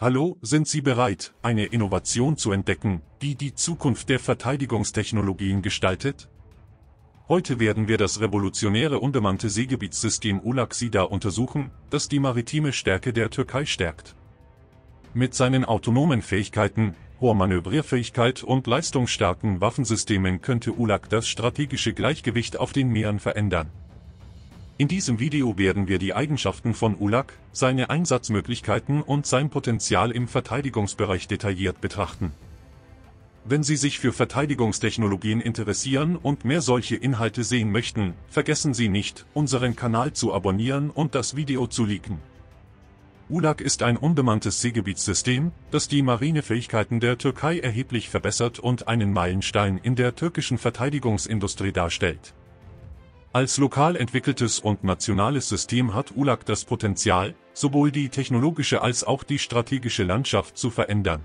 Hallo, sind Sie bereit, eine Innovation zu entdecken, die die Zukunft der Verteidigungstechnologien gestaltet? Heute werden wir das revolutionäre unbemannte Seegebietssystem ULAQ SİDA untersuchen, das die maritime Stärke der Türkei stärkt. Mit seinen autonomen Fähigkeiten, hoher Manövrierfähigkeit und leistungsstarken Waffensystemen könnte ULAQ das strategische Gleichgewicht auf den Meeren verändern. In diesem Video werden wir die Eigenschaften von ULAQ, seine Einsatzmöglichkeiten und sein Potenzial im Verteidigungsbereich detailliert betrachten. Wenn Sie sich für Verteidigungstechnologien interessieren und mehr solche Inhalte sehen möchten, vergessen Sie nicht, unseren Kanal zu abonnieren und das Video zu liken. ULAQ ist ein unbemanntes Seegebietssystem, das die Marinefähigkeiten der Türkei erheblich verbessert und einen Meilenstein in der türkischen Verteidigungsindustrie darstellt. Als lokal entwickeltes und nationales System hat ULAQ das Potenzial, sowohl die technologische als auch die strategische Landschaft zu verändern.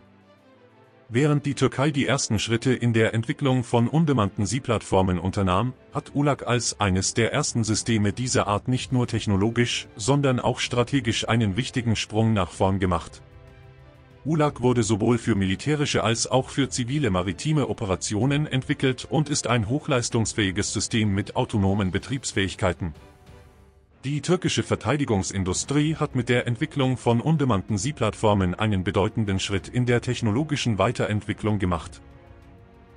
Während die Türkei die ersten Schritte in der Entwicklung von unbemannten Seeplattformen unternahm, hat ULAQ als eines der ersten Systeme dieser Art nicht nur technologisch, sondern auch strategisch einen wichtigen Sprung nach vorn gemacht. ULAQ wurde sowohl für militärische als auch für zivile maritime Operationen entwickelt und ist ein hochleistungsfähiges System mit autonomen Betriebsfähigkeiten. Die türkische Verteidigungsindustrie hat mit der Entwicklung von unbemannten Seeplattformen einen bedeutenden Schritt in der technologischen Weiterentwicklung gemacht.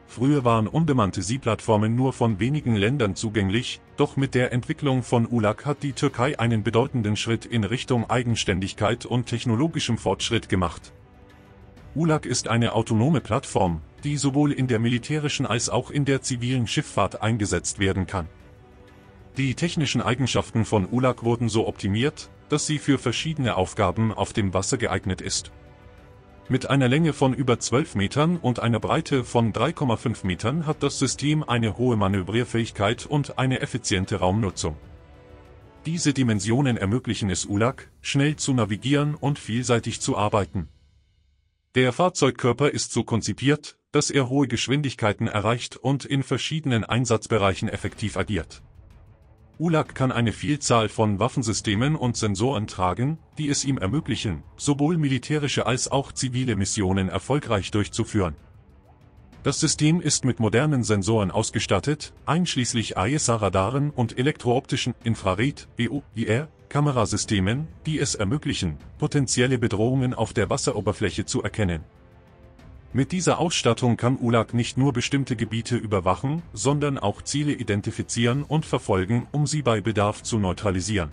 Früher waren unbemannte Seeplattformen nur von wenigen Ländern zugänglich, doch mit der Entwicklung von ULAQ hat die Türkei einen bedeutenden Schritt in Richtung Eigenständigkeit und technologischem Fortschritt gemacht. ULAQ ist eine autonome Plattform, die sowohl in der militärischen als auch in der zivilen Schifffahrt eingesetzt werden kann. Die technischen Eigenschaften von ULAQ wurden so optimiert, dass sie für verschiedene Aufgaben auf dem Wasser geeignet ist. Mit einer Länge von über 12 Metern und einer Breite von 3,5 Metern hat das System eine hohe Manövrierfähigkeit und eine effiziente Raumnutzung. Diese Dimensionen ermöglichen es ULAQ, schnell zu navigieren und vielseitig zu arbeiten. Der Fahrzeugkörper ist so konzipiert, dass er hohe Geschwindigkeiten erreicht und in verschiedenen Einsatzbereichen effektiv agiert. ULAQ kann eine Vielzahl von Waffensystemen und Sensoren tragen, die es ihm ermöglichen, sowohl militärische als auch zivile Missionen erfolgreich durchzuführen. Das System ist mit modernen Sensoren ausgestattet, einschließlich ISA-Radaren und elektrooptischen Infrarot-Kamerasystemen, die es ermöglichen, potenzielle Bedrohungen auf der Wasseroberfläche zu erkennen. Mit dieser Ausstattung kann ULAQ nicht nur bestimmte Gebiete überwachen, sondern auch Ziele identifizieren und verfolgen, um sie bei Bedarf zu neutralisieren.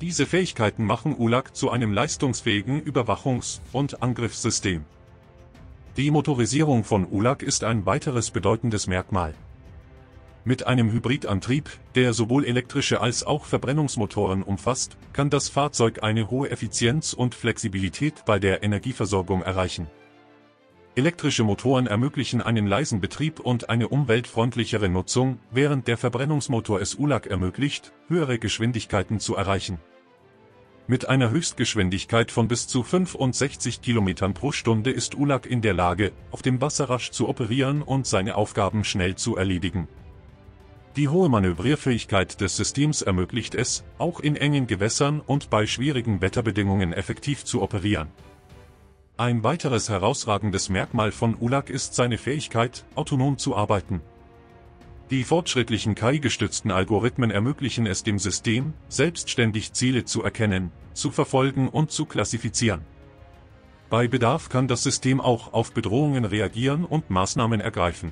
Diese Fähigkeiten machen ULAQ zu einem leistungsfähigen Überwachungs- und Angriffssystem. Die Motorisierung von ULAQ ist ein weiteres bedeutendes Merkmal. Mit einem Hybridantrieb, der sowohl elektrische als auch Verbrennungsmotoren umfasst, kann das Fahrzeug eine hohe Effizienz und Flexibilität bei der Energieversorgung erreichen. Elektrische Motoren ermöglichen einen leisen Betrieb und eine umweltfreundlichere Nutzung, während der Verbrennungsmotor es ULAQ ermöglicht, höhere Geschwindigkeiten zu erreichen. Mit einer Höchstgeschwindigkeit von bis zu 65 km/h ist ULAQ in der Lage, auf dem Wasser rasch zu operieren und seine Aufgaben schnell zu erledigen. Die hohe Manövrierfähigkeit des Systems ermöglicht es, auch in engen Gewässern und bei schwierigen Wetterbedingungen effektiv zu operieren. Ein weiteres herausragendes Merkmal von ULAQ ist seine Fähigkeit, autonom zu arbeiten. Die fortschrittlichen KI-gestützten Algorithmen ermöglichen es dem System, selbstständig Ziele zu erkennen, zu verfolgen und zu klassifizieren. Bei Bedarf kann das System auch auf Bedrohungen reagieren und Maßnahmen ergreifen.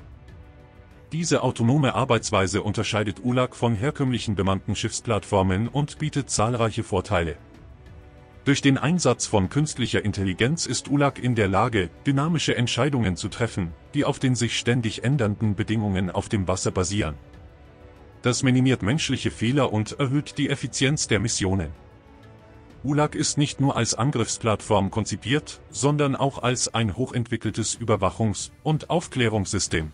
Diese autonome Arbeitsweise unterscheidet ULAQ von herkömmlichen bemannten Schiffsplattformen und bietet zahlreiche Vorteile. Durch den Einsatz von künstlicher Intelligenz ist ULAQ in der Lage, dynamische Entscheidungen zu treffen, die auf den sich ständig ändernden Bedingungen auf dem Wasser basieren. Das minimiert menschliche Fehler und erhöht die Effizienz der Missionen. ULAQ ist nicht nur als Angriffsplattform konzipiert, sondern auch als ein hochentwickeltes Überwachungs- und Aufklärungssystem.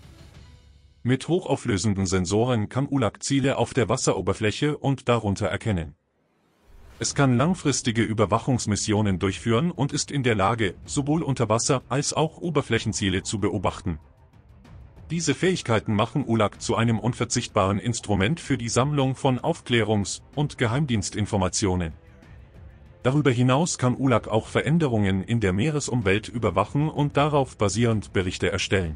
Mit hochauflösenden Sensoren kann ULAQ Ziele auf der Wasseroberfläche und darunter erkennen. Es kann langfristige Überwachungsmissionen durchführen und ist in der Lage, sowohl unter Wasser als auch Oberflächenziele zu beobachten. Diese Fähigkeiten machen ULAQ zu einem unverzichtbaren Instrument für die Sammlung von Aufklärungs- und Geheimdienstinformationen. Darüber hinaus kann ULAQ auch Veränderungen in der Meeresumwelt überwachen und darauf basierend Berichte erstellen.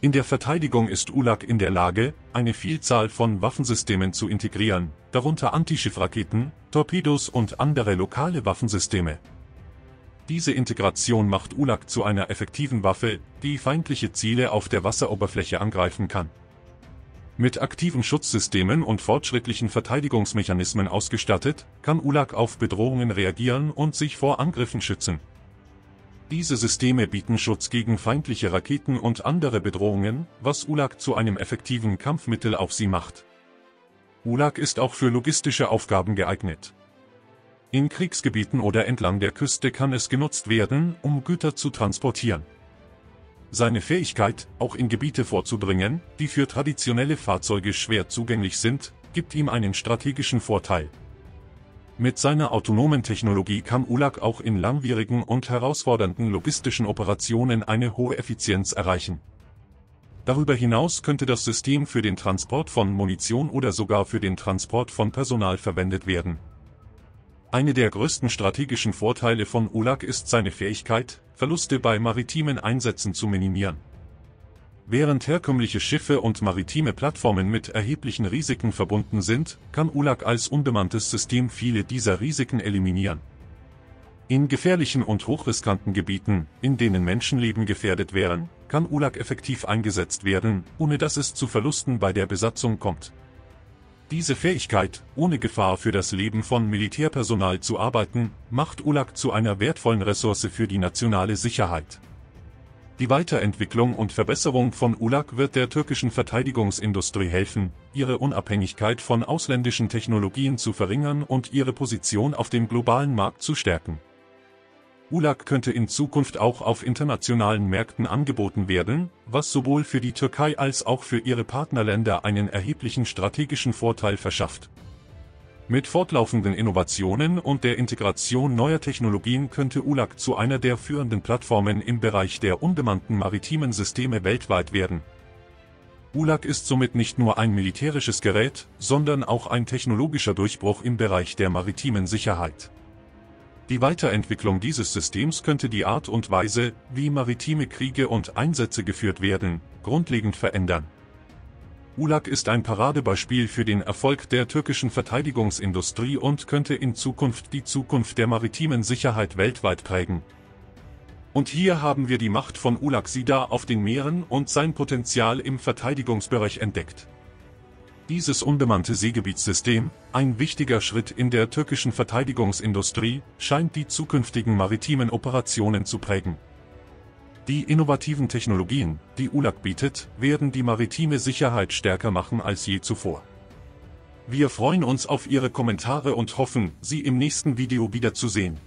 In der Verteidigung ist ULAQ in der Lage, eine Vielzahl von Waffensystemen zu integrieren, darunter Antischiffraketen, Torpedos und andere lokale Waffensysteme. Diese Integration macht ULAQ zu einer effektiven Waffe, die feindliche Ziele auf der Wasseroberfläche angreifen kann. Mit aktiven Schutzsystemen und fortschrittlichen Verteidigungsmechanismen ausgestattet, kann ULAQ auf Bedrohungen reagieren und sich vor Angriffen schützen. Diese Systeme bieten Schutz gegen feindliche Raketen und andere Bedrohungen, was ULAQ zu einem effektiven Kampfmittel auf sie macht. ULAQ ist auch für logistische Aufgaben geeignet. In Kriegsgebieten oder entlang der Küste kann es genutzt werden, um Güter zu transportieren. Seine Fähigkeit, auch in Gebiete vorzudringen, die für traditionelle Fahrzeuge schwer zugänglich sind, gibt ihm einen strategischen Vorteil. Mit seiner autonomen Technologie kann ULAQ auch in langwierigen und herausfordernden logistischen Operationen eine hohe Effizienz erreichen. Darüber hinaus könnte das System für den Transport von Munition oder sogar für den Transport von Personal verwendet werden. Eine der größten strategischen Vorteile von ULAQ ist seine Fähigkeit, Verluste bei maritimen Einsätzen zu minimieren. Während herkömmliche Schiffe und maritime Plattformen mit erheblichen Risiken verbunden sind, kann ULAQ als unbemanntes System viele dieser Risiken eliminieren. In gefährlichen und hochriskanten Gebieten, in denen Menschenleben gefährdet wären, kann ULAQ effektiv eingesetzt werden, ohne dass es zu Verlusten bei der Besatzung kommt. Diese Fähigkeit, ohne Gefahr für das Leben von Militärpersonal zu arbeiten, macht ULAQ zu einer wertvollen Ressource für die nationale Sicherheit. Die Weiterentwicklung und Verbesserung von ULAQ wird der türkischen Verteidigungsindustrie helfen, ihre Unabhängigkeit von ausländischen Technologien zu verringern und ihre Position auf dem globalen Markt zu stärken. ULAQ könnte in Zukunft auch auf internationalen Märkten angeboten werden, was sowohl für die Türkei als auch für ihre Partnerländer einen erheblichen strategischen Vorteil verschafft. Mit fortlaufenden Innovationen und der Integration neuer Technologien könnte ULAQ zu einer der führenden Plattformen im Bereich der unbemannten maritimen Systeme weltweit werden. ULAQ ist somit nicht nur ein militärisches Gerät, sondern auch ein technologischer Durchbruch im Bereich der maritimen Sicherheit. Die Weiterentwicklung dieses Systems könnte die Art und Weise, wie maritime Kriege und Einsätze geführt werden, grundlegend verändern. ULAQ ist ein Paradebeispiel für den Erfolg der türkischen Verteidigungsindustrie und könnte in Zukunft die Zukunft der maritimen Sicherheit weltweit prägen. Und hier haben wir die Macht von ULAQ SİDA auf den Meeren und sein Potenzial im Verteidigungsbereich entdeckt. Dieses unbemannte Seegebietssystem, ein wichtiger Schritt in der türkischen Verteidigungsindustrie, scheint die zukünftigen maritimen Operationen zu prägen. Die innovativen Technologien, die ULAQ bietet, werden die maritime Sicherheit stärker machen als je zuvor. Wir freuen uns auf Ihre Kommentare und hoffen, Sie im nächsten Video wiederzusehen.